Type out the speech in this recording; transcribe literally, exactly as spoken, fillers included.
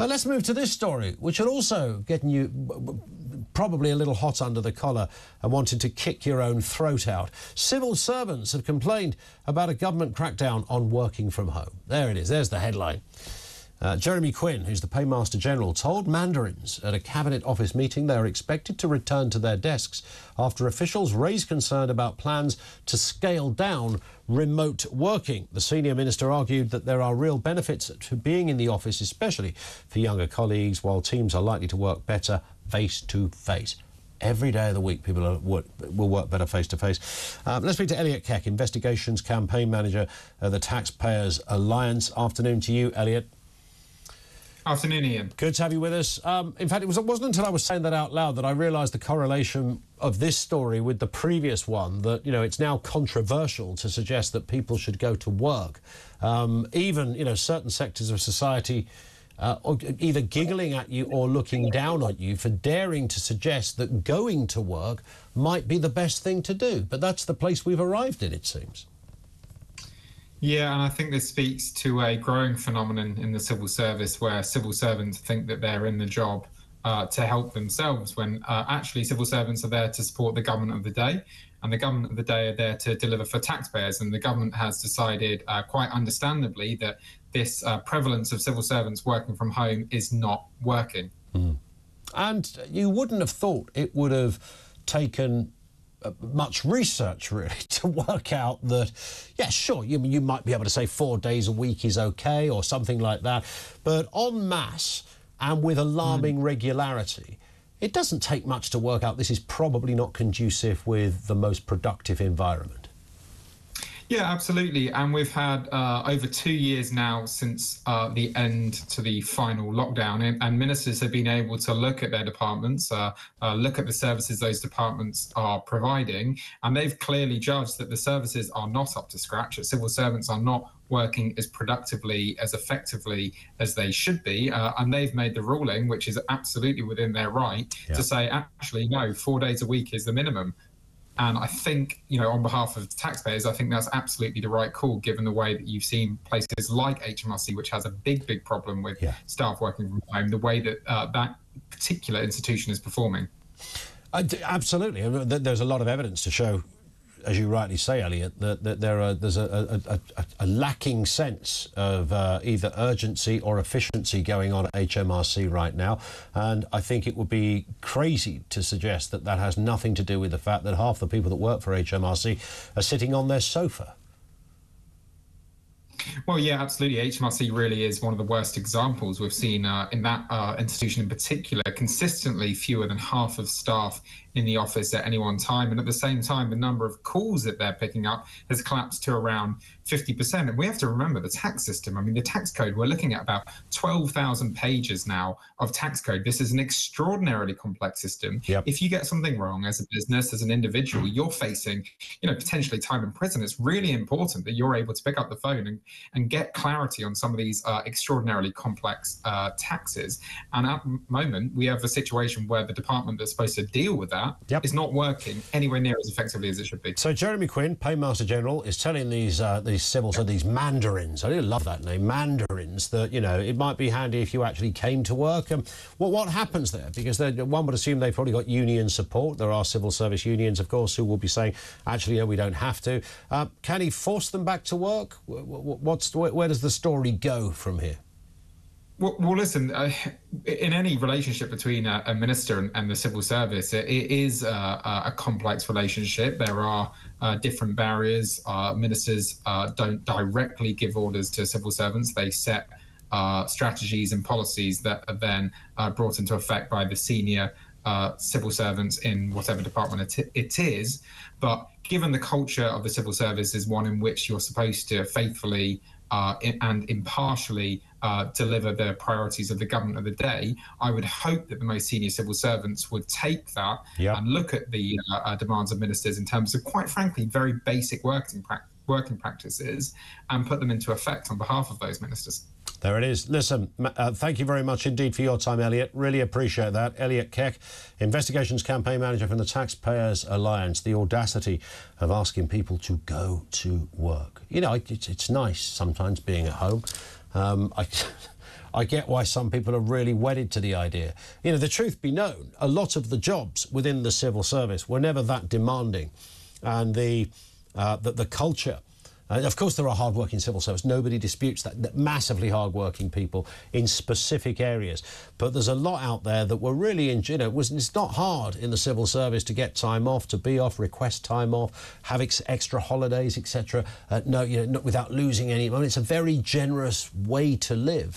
Uh, let's move to this story, which will also get you probably a little hot under the collar and wanting to kick your own throat out. Civil servants have complained about a government crackdown on working from home. There it is. There's the headline. Uh, Jeremy Quinn, who's the Paymaster General, told mandarins at a Cabinet Office meeting they are expected to return to their desks after officials raised concern about plans to scale down remote working. The senior minister argued that there are real benefits to being in the office, especially for younger colleagues, while teams are likely to work better face-to-face. Every day of the week, people are, will, will work better face-to-face. Um, let's speak to Elliot Keck, Investigations Campaign Manager at the Taxpayers Alliance. Afternoon to you, Elliot. Afternoon, Ian. Good to have you with us. Um, in fact, it, was, it wasn't until I was saying that out loud that I realised the correlation of this story with the previous one, that, you know, it's now controversial to suggest that people should go to work. Um, even, you know, certain sectors of society uh, are either giggling at you or looking down on you for daring to suggest that going to work might be the best thing to do. But that's the place we've arrived in, it seems. Yeah, and I think this speaks to a growing phenomenon in the civil service where civil servants think that they're in the job uh, to help themselves, when uh, actually civil servants are there to support the government of the day, and the government of the day are there to deliver for taxpayers. And the government has decided, uh, quite understandably, that this uh, prevalence of civil servants working from home is not working. Mm. And you wouldn't have thought it would have taken Uh, much research, really, to work out that, yeah, sure, you, you might be able to say four days a week is okay or something like that, but en masse and with alarming mm. regularity, it doesn't take much to work out this is probably not conducive with the most productive environment. Yeah, absolutely. And we've had uh, over two years now since uh, the end to the final lockdown, and, and ministers have been able to look at their departments, uh, uh, look at the services those departments are providing, and they've clearly judged that the services are not up to scratch, that civil servants are not working as productively, as effectively as they should be. Uh, and they've made the ruling, which is absolutely within their right, yeah, to say, actually, no, four days a week is the minimum. And I think, you know, on behalf of taxpayers, I think that's absolutely the right call, given the way that you've seen places like H M R C, which has a big, big problem with yeah. staff working from home, the way that uh, that particular institution is performing. Uh, absolutely. There's a lot of evidence to show, as you rightly say, Elliot, that, that there are, there's a, a, a, a lacking sense of uh, either urgency or efficiency going on at H M R C right now. And I think it would be crazy to suggest that that has nothing to do with the fact that half the people that work for H M R C are sitting on their sofa. Well, yeah, absolutely. H M R C really is one of the worst examples we've seen uh, in that uh, institution in particular. Consistently fewer than half of staff in the office at any one time. And at the same time, the number of calls that they're picking up has collapsed to around fifty percent. And we have to remember the tax system. I mean, the tax code, we're looking at about twelve thousand pages now of tax code. This is an extraordinarily complex system. Yep. If you get something wrong as a business, as an individual, you're facing, you know, potentially time in prison. It's really important that you're able to pick up the phone and, and get clarity on some of these uh, extraordinarily complex uh, taxes. And at the moment, we have a situation where the department that's supposed to deal with that Yep. is not working anywhere near as effectively as it should be. So Jeremy Quinn, Paymaster General, is telling these uh, these civils, so these mandarins, I really love that name, mandarins, that, you know, it might be handy if you actually came to work. Um, well, what happens there? Because one would assume they've probably got union support. There are civil service unions, of course, who will be saying, actually, no, we don't have to. Uh, can he force them back to work? What's, where does the story go from here? Well, well, listen, uh, in any relationship between a, a minister and, and the civil service, it, it is a, a complex relationship. There are uh, different barriers. Uh, ministers uh, don't directly give orders to civil servants. They set uh, strategies and policies that are then uh, brought into effect by the senior uh, civil servants in whatever department it, it is. But given the culture of the civil service is one in which you're supposed to faithfully Uh, and impartially uh, deliver the priorities of the government of the day, I would hope that the most senior civil servants would take that yep. and look at the uh, uh, demands of ministers in terms of, quite frankly, very basic working, pra working practices and put them into effect on behalf of those ministers. There it is. Listen, uh, thank you very much indeed for your time, Elliot. Really appreciate that. Elliot Keck, Investigations Campaign Manager from the Taxpayers Alliance. The audacity of asking people to go to work. You know, it, it's nice sometimes being at home. Um, I, I get why some people are really wedded to the idea. You know, the truth be known, a lot of the jobs within the civil service were never that demanding. And the, uh, the, the culture, uh, of course there are hard-working civil service, nobody disputes that, that massively hard-working people in specific areas. But there's a lot out there that were really, in, you know, it was, it's not hard in the civil service to get time off, to be off, request time off, have ex extra holidays, et cetera. Uh, no, you know, not without losing any money. It's a very generous way to live.